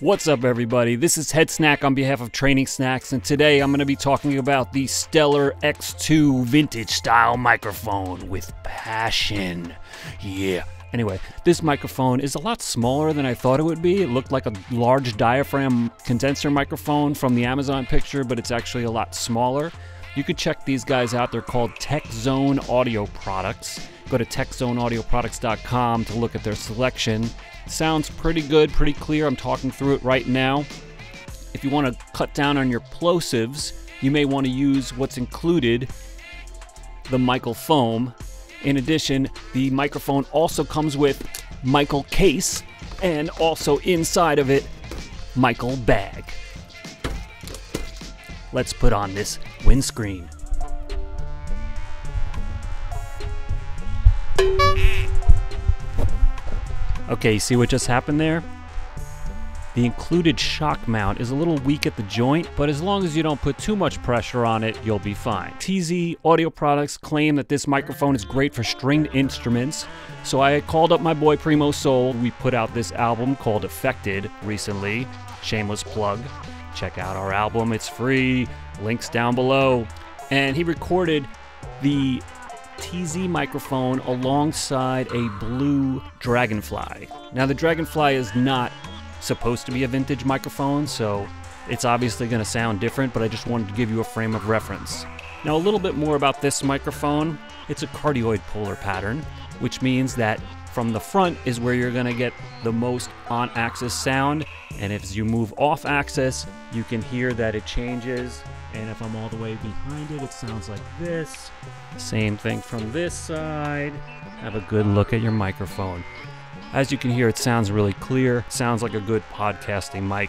What's up everybody, this is Head Snack on behalf of Training Snacks, and today I'm going to be talking about the Stellar X2 vintage style microphone with passion. Yeah. Anyway, this microphone is a lot smaller than I thought it would be. It looked like a large diaphragm condenser microphone from the Amazon picture, but it's actually a lot smaller. You could check these guys out. They're called Tech Zone Audio Products. Go to techzoneaudioproducts.com to look at their selection. Sounds pretty good, pretty clear. I'm talking through it right now. If you want to cut down on your plosives, you may want to use what's included, the Michael foam. In addition, the microphone also comes with Michael case, and also inside of it, Michael bag. Let's put on this windscreen. Okay, see what just happened there? The included shock mount is a little weak at the joint, but as long as you don't put too much pressure on it, you'll be fine. TZ Audio Products claim that this microphone is great for stringed instruments, so I called up my boy Primo Sol. We put out this album called Effected recently. Shameless plug. Check out our album, it's free. Links down below. And he recorded the TZ microphone alongside a Blue Dragonfly. Now the Dragonfly is not supposed to be a vintage microphone, so it's obviously going to sound different, but I just wanted to give you a frame of reference. Now a little bit more about this microphone. It's a cardioid polar pattern, which means that from the front is where you're going to get the most on-axis sound, and if you move off-axis, you can hear that it changes. And if I'm all the way behind it, it sounds like this. Same thing from this side. Have a good look at your microphone. As you can hear, it sounds really clear. Sounds like a good podcasting mic.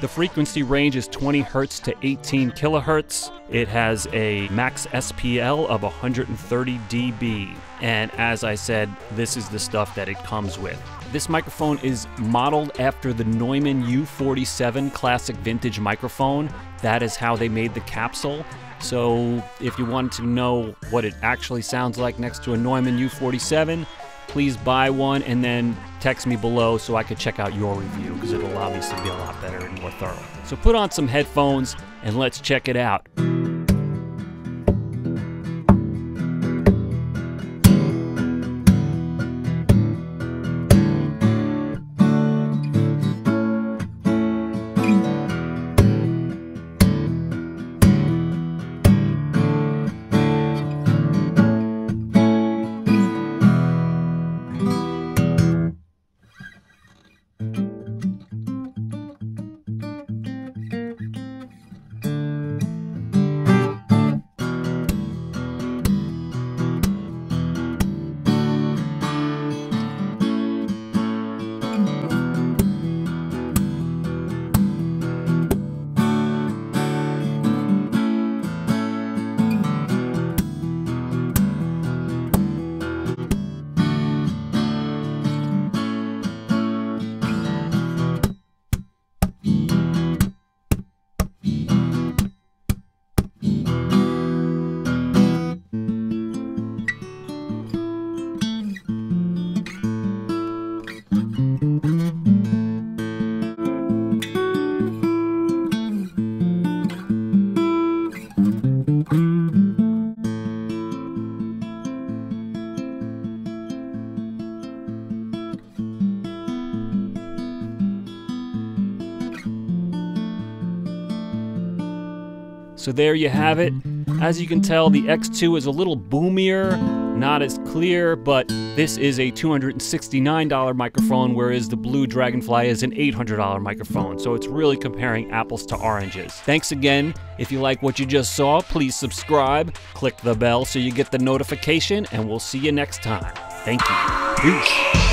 The frequency range is 20 hertz to 18 kilohertz. It has a max SPL of 130 dB. And as I said, this is the stuff that it comes with. This microphone is modeled after the Neumann U47 classic vintage microphone. That is how they made the capsule. So if you want to know what it actually sounds like next to a Neumann U47, please buy one and then text me below so I could check out your review, because it'll obviously be a lot better and more thorough. So put on some headphones and let's check it out. So there you have it. As you can tell, the X2 is a little boomier, not as clear, but this is a $269 microphone, whereas the Blue Dragonfly is an $800 microphone. So it's really comparing apples to oranges. Thanks again. If you like what you just saw, please subscribe, click the bell so you get the notification, and we'll see you next time. Thank you. Peace.